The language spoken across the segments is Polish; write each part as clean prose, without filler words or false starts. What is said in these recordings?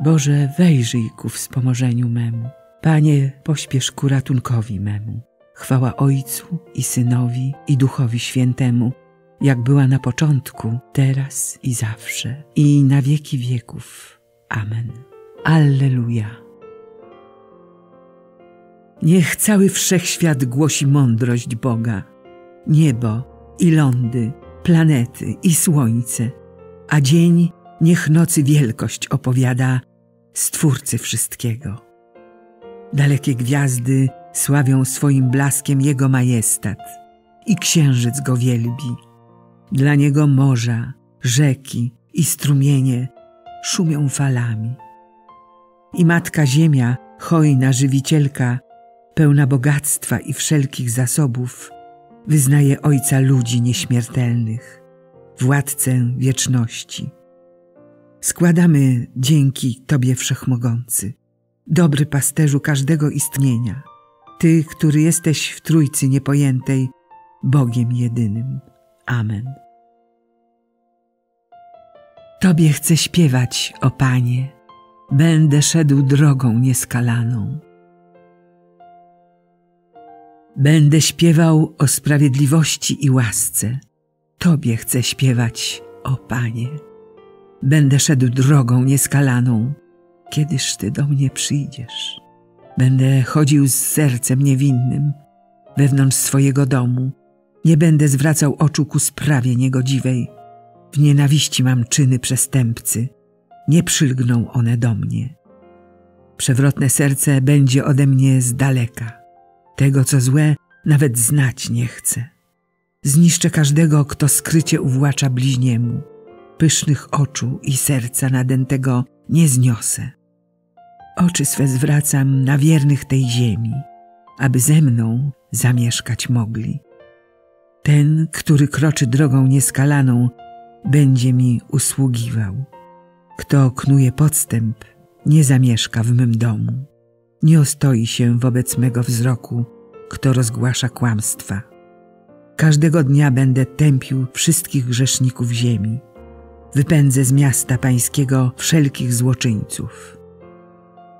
Boże, wejrzyj ku wspomożeniu memu. Panie, pośpiesz ku ratunkowi memu. Chwała Ojcu i Synowi, i Duchowi Świętemu, jak była na początku, teraz i zawsze, i na wieki wieków. Amen. Alleluja. Niech cały wszechświat głosi mądrość Boga. Niebo i lądy, planety i słońce, a dzień niech nocy wielkość opowiada Stwórcy wszystkiego. Dalekie gwiazdy sławią swoim blaskiem Jego majestat i księżyc Go wielbi. Dla Niego morza, rzeki i strumienie szumią falami. I Matka Ziemia, hojna żywicielka, pełna bogactwa i wszelkich zasobów, wyznaje Ojca ludzi nieśmiertelnych, Władcę wieczności. Składamy dzięki Tobie, Wszechmogący, dobry pasterzu każdego istnienia, Ty, który jesteś w Trójcy Niepojętej, Bogiem jedynym. Amen. Tobie chcę śpiewać, o Panie, będę szedł drogą nieskalaną. Będę śpiewał o sprawiedliwości i łasce. Tobie chcę śpiewać, o Panie. Będę szedł drogą nieskalaną, kiedyż Ty do mnie przyjdziesz. Będę chodził z sercem niewinnym wewnątrz swojego domu. Nie będę zwracał oczu ku sprawie niegodziwej. W nienawiści mam czyny przestępcy. Nie przylgną one do mnie. Przewrotne serce będzie ode mnie z daleka. Tego, co złe, nawet znać nie chcę. Zniszczę każdego, kto skrycie uwłacza bliźniemu. Pysznych oczu i serca nadętego nie zniosę. Oczy swe zwracam na wiernych tej ziemi, aby ze mną zamieszkać mogli. Ten, który kroczy drogą nieskalaną, będzie mi usługiwał. Kto knuje podstęp, nie zamieszka w mym domu. Nie ostoi się wobec mego wzroku, kto rozgłasza kłamstwa. Każdego dnia będę tępił wszystkich grzeszników ziemi. Wypędzę z miasta pańskiego wszelkich złoczyńców.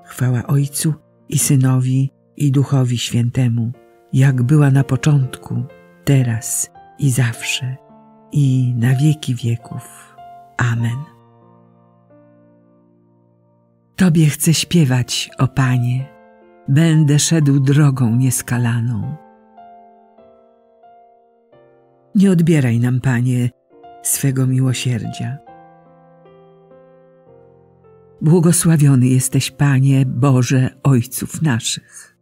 Chwała Ojcu i Synowi, i Duchowi Świętemu, jak była na początku, teraz i zawsze, i na wieki wieków. Amen. Tobie chcę śpiewać, o Panie, będę szedł drogą nieskalaną. Nie odbieraj nam, Panie, swego miłosierdzia. Błogosławiony jesteś, Panie, Boże Ojców naszych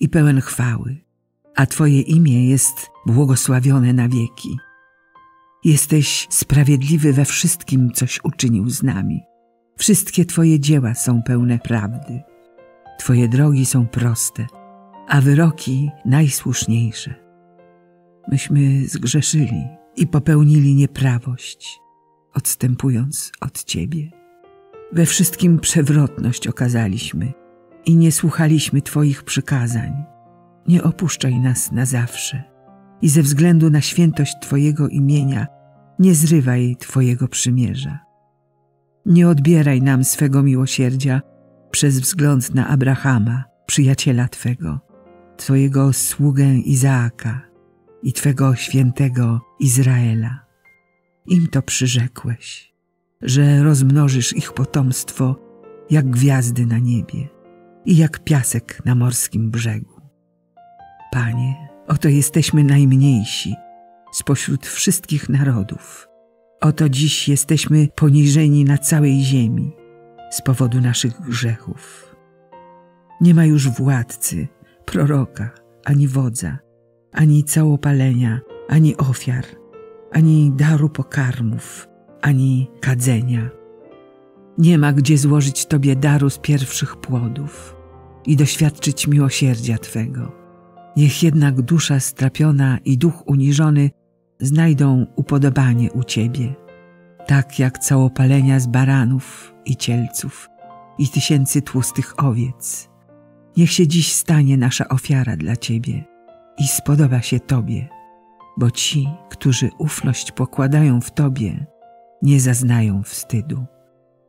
i pełen chwały, a Twoje imię jest błogosławione na wieki. Jesteś sprawiedliwy we wszystkim, coś uczynił z nami. Wszystkie Twoje dzieła są pełne prawdy. Twoje drogi są proste, a wyroki najsłuszniejsze. Myśmy zgrzeszyli i popełnili nieprawość, odstępując od Ciebie. We wszystkim przewrotność okazaliśmy i nie słuchaliśmy Twoich przykazań. Nie opuszczaj nas na zawsze i ze względu na świętość Twojego imienia nie zrywaj Twojego przymierza. Nie odbieraj nam swego miłosierdzia przez wzgląd na Abrahama, przyjaciela Twego, Twojego sługę Izaaka i Twego świętego Izraela. Im to przyrzekłeś, że rozmnożysz ich potomstwo jak gwiazdy na niebie i jak piasek na morskim brzegu. Panie, oto jesteśmy najmniejsi spośród wszystkich narodów. Oto dziś jesteśmy poniżeni na całej ziemi z powodu naszych grzechów. Nie ma już władcy, proroka, ani wodza, ani całopalenia, ani ofiar, ani daru pokarmów, ani kadzenia. Nie ma gdzie złożyć Tobie daru z pierwszych płodów i doświadczyć miłosierdzia Twego. Niech jednak dusza strapiona i duch uniżony znajdą upodobanie u Ciebie, tak jak całopalenia z baranów i cielców i tysięcy tłustych owiec. Niech się dziś stanie nasza ofiara dla Ciebie i spodoba się Tobie, bo ci, którzy ufność pokładają w Tobie, nie zaznają wstydu.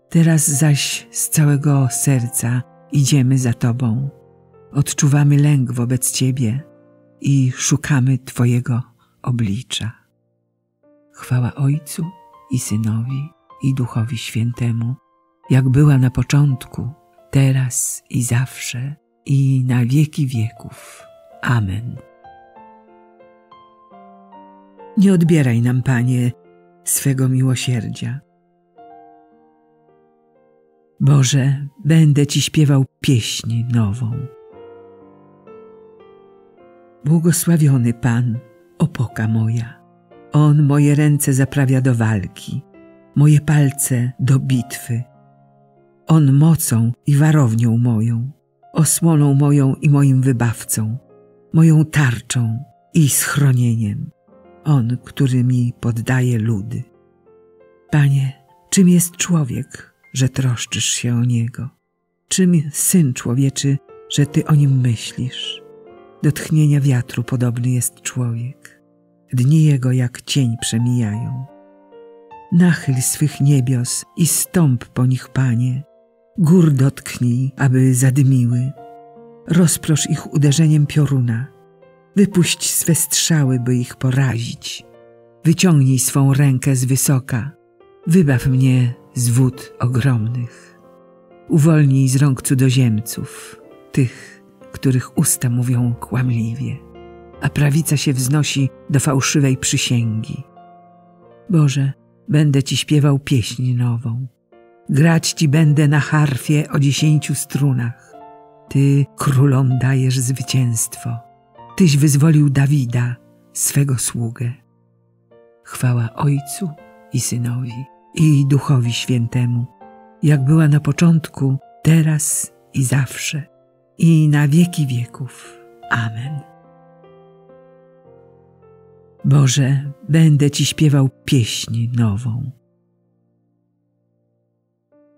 Teraz zaś z całego serca idziemy za Tobą. Odczuwamy lęk wobec Ciebie i szukamy Twojego oblicza. Chwała Ojcu i Synowi, i Duchowi Świętemu, jak była na początku, teraz i zawsze, i na wieki wieków. Amen. Nie odbieraj nam, Panie, swego miłosierdzia. Boże, będę Ci śpiewał pieśń nową. Błogosławiony Pan, opoka moja. On moje ręce zaprawia do walki, moje palce do bitwy. On mocą i warownią moją, osłoną moją i moim wybawcą, moją tarczą i schronieniem. On, który mi poddaje ludy. Panie, czym jest człowiek, że troszczysz się o niego? Czym syn człowieczy, że Ty o nim myślisz? Do tchnienia wiatru podobny jest człowiek. Dni jego jak cień przemijają. Nachyl swych niebios i stąp po nich, Panie. Gór dotknij, aby zadymiły. Rozprosz ich uderzeniem pioruna. Wypuść swe strzały, by ich porazić. Wyciągnij swą rękę z wysoka. Wybaw mnie z wód ogromnych. Uwolnij z rąk cudzoziemców, tych, których usta mówią kłamliwie, a prawica się wznosi do fałszywej przysięgi. Boże, będę Ci śpiewał pieśń nową. Grać Ci będę na harfie o 10 strunach. Ty królom dajesz zwycięstwo. Tyś wyzwolił Dawida, swego sługę. Chwała Ojcu i Synowi, i Duchowi Świętemu, jak była na początku, teraz i zawsze, i na wieki wieków. Amen. Boże, będę Ci śpiewał pieśń nową.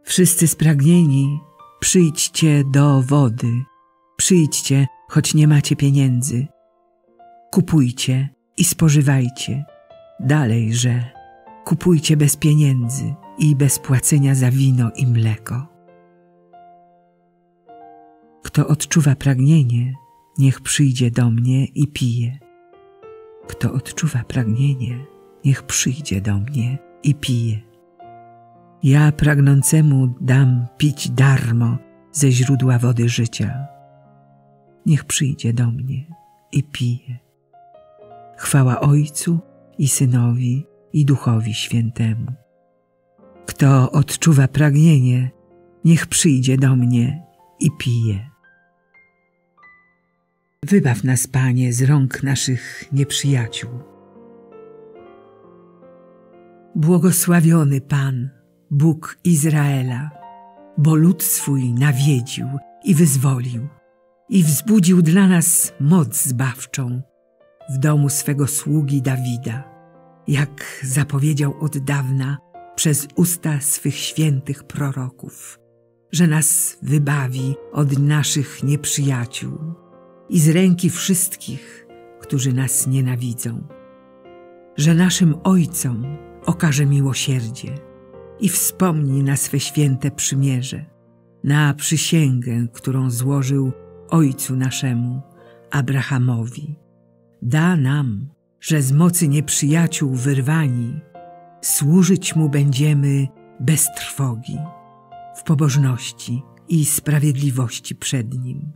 Wszyscy spragnieni, przyjdźcie do wody, przyjdźcie, choć nie macie pieniędzy. Kupujcie i spożywajcie. Dalejże, kupujcie bez pieniędzy i bez płacenia za wino i mleko. Kto odczuwa pragnienie, niech przyjdzie do mnie i pije. Kto odczuwa pragnienie, niech przyjdzie do mnie i pije. Ja pragnącemu dam pić darmo ze źródła wody życia. Niech przyjdzie do mnie i pije. Chwała Ojcu i Synowi, i Duchowi Świętemu. Kto odczuwa pragnienie, niech przyjdzie do mnie i pije. Wybaw nas, Panie, z rąk naszych nieprzyjaciół. Błogosławiony Pan, Bóg Izraela, bo lud swój nawiedził i wyzwolił, i wzbudził dla nas moc zbawczą w domu swego sługi Dawida, jak zapowiedział od dawna przez usta swych świętych proroków, że nas wybawi od naszych nieprzyjaciół i z ręki wszystkich, którzy nas nienawidzą, że naszym ojcom okaże miłosierdzie i wspomni na swe święte przymierze, na przysięgę, którą złożył Ojcu naszemu, Abrahamowi. Da nam, że z mocy nieprzyjaciół wyrwani, służyć Mu będziemy bez trwogi, w pobożności i sprawiedliwości przed Nim,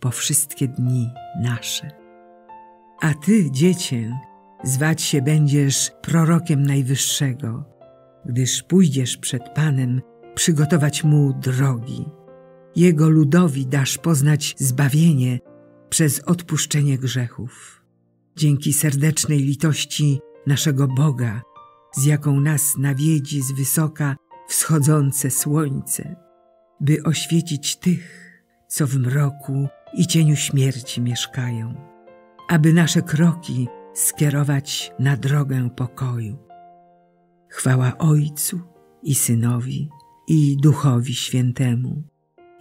po wszystkie dni nasze. A Ty, Dziecię, zwać się będziesz prorokiem Najwyższego, gdyż pójdziesz przed Panem przygotować Mu drogi. Jego ludowi dasz poznać zbawienie przez odpuszczenie grzechów. Dzięki serdecznej litości naszego Boga, z jaką nas nawiedzi z wysoka wschodzące słońce, by oświecić tych, co w mroku i cieniu śmierci mieszkają, aby nasze kroki skierować na drogę pokoju. Chwała Ojcu i Synowi, i Duchowi Świętemu,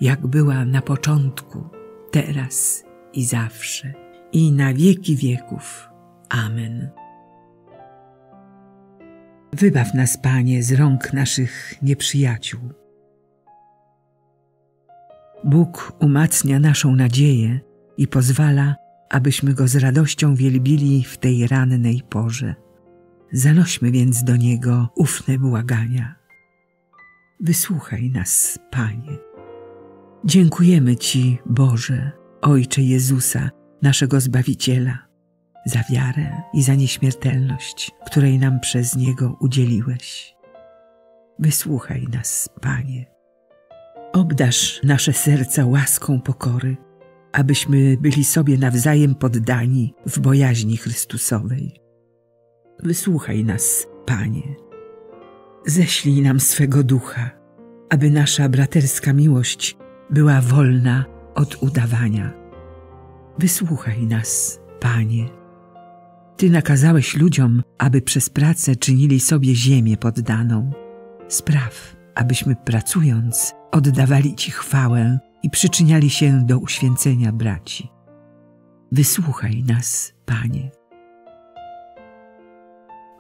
jak była na początku, teraz i zawsze, i na wieki wieków. Amen. Wybaw nas, Panie, z rąk naszych nieprzyjaciół. Bóg umacnia naszą nadzieję i pozwala, abyśmy Go z radością wielbili w tej rannej porze. Zanośmy więc do Niego ufne błagania. Wysłuchaj nas, Panie. Dziękujemy Ci, Boże, Ojcze Jezusa, naszego Zbawiciela, za wiarę i za nieśmiertelność, której nam przez Niego udzieliłeś. Wysłuchaj nas, Panie. Obdarz nasze serca łaską pokory, abyśmy byli sobie nawzajem poddani w bojaźni Chrystusowej. Wysłuchaj nas, Panie. Ześlij nam swego Ducha, aby nasza braterska miłość była wolna od udawania. Wysłuchaj nas, Panie. Ty nakazałeś ludziom, aby przez pracę czynili sobie ziemię poddaną. Spraw, abyśmy pracując oddawali Ci chwałę i przyczyniali się do uświęcenia braci. Wysłuchaj nas, Panie.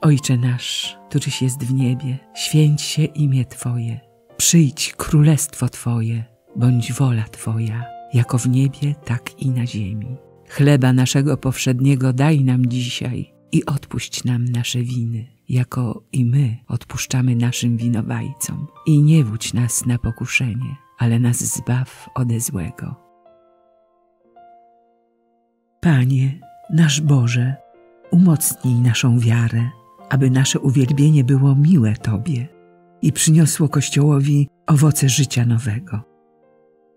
Ojcze nasz, któryś jest w niebie, święć się imię Twoje. Przyjdź królestwo Twoje, bądź wola Twoja, jako w niebie, tak i na ziemi. Chleba naszego powszedniego daj nam dzisiaj i odpuść nam nasze winy, jako i my odpuszczamy naszym winowajcom. I nie wódź nas na pokuszenie, ale nas zbaw ode złego. Panie, nasz Boże, umocnij naszą wiarę, aby nasze uwielbienie było miłe Tobie i przyniosło Kościołowi owoce życia nowego.